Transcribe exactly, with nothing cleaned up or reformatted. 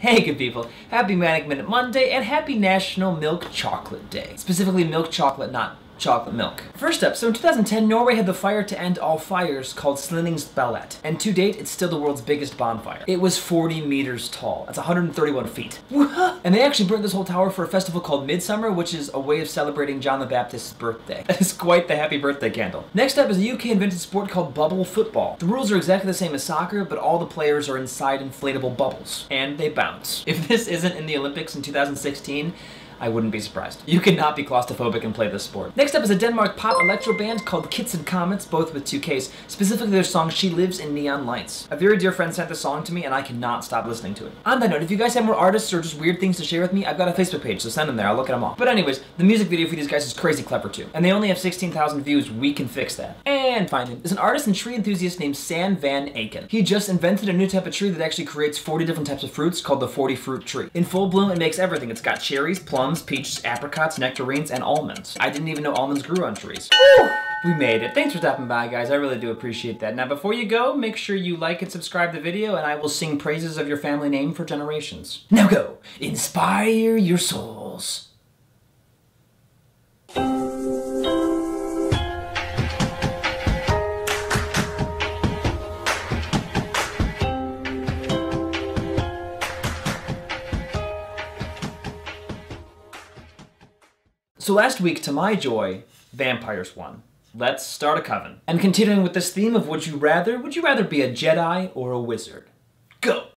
Hey good people, happy Manic Minute Monday and happy National Milk Chocolate Day. Specifically milk chocolate, not chocolate milk. First up, so in two thousand ten, Norway had the fire to end all fires called Slinningsbalet, and to date, it's still the world's biggest bonfire. It was forty meters tall. That's one hundred thirty-one feet. And they actually burnt this whole tower for a festival called Midsummer, which is a way of celebrating John the Baptist's birthday. That is quite the happy birthday candle. Next up is the U K invented sport called bubble football. The rules are exactly the same as soccer, but all the players are inside inflatable bubbles, and they bounce. If this isn't in the Olympics in two thousand sixteen, I wouldn't be surprised. You could not be claustrophobic and play this sport. Next up is a Denmark pop electro band called Kites and Komets, both with two Ks, specifically their song She Lives in Neon Lights. A very dear friend sent this song to me and I cannot stop listening to it. On that note, if you guys have more artists or just weird things to share with me, I've got a Facebook page, so send them there, I'll look at them all. But anyways, the music video for these guys is crazy clever too. And they only have sixteen thousand views, we can fix that. And finally, there's an artist and tree enthusiast named Sam Van Aken. He just invented a new type of tree that actually creates forty different types of fruits called the forty fruit tree. In full bloom, it makes everything. It's got cherries, plums, peaches, apricots, nectarines, and almonds. I didn't even know almonds grew on trees. Woo! We made it. Thanks for stopping by, guys. I really do appreciate that. Now, before you go, make sure you like and subscribe the video, and I will sing praises of your family name for generations. Now go, inspire your souls. So last week, to my joy, vampires won. Let's start a coven. And continuing with this theme of would you rather, would you rather be a Jedi or a wizard? Go!